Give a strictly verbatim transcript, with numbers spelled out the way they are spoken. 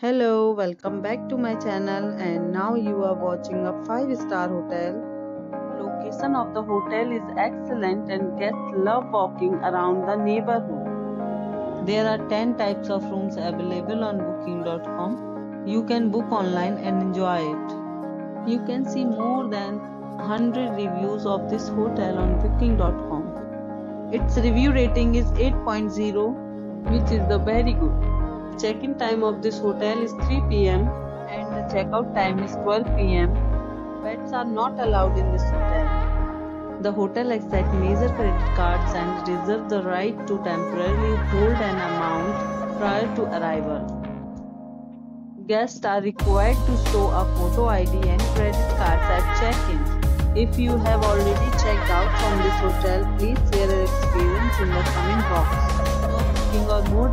Hello, welcome back to my channel, and now you are watching a five star hotel. Location of the hotel is excellent and guests love walking around the neighborhood. There are ten types of rooms available on booking dot com. You can book online and enjoy it. You can see more than one hundred reviews of this hotel on booking dot com. Its review rating is eight point zero, which is the very good. Check-in time of this hotel is three P M and the check-out time is twelve P M Pets are not allowed in this hotel. The hotel accepts major credit cards and reserves the right to temporarily hold an amount prior to arrival. Guests are required to show a photo I D and credit cards at check-in. If you have already checked out from this hotel, please share your experience in the comment box. Or more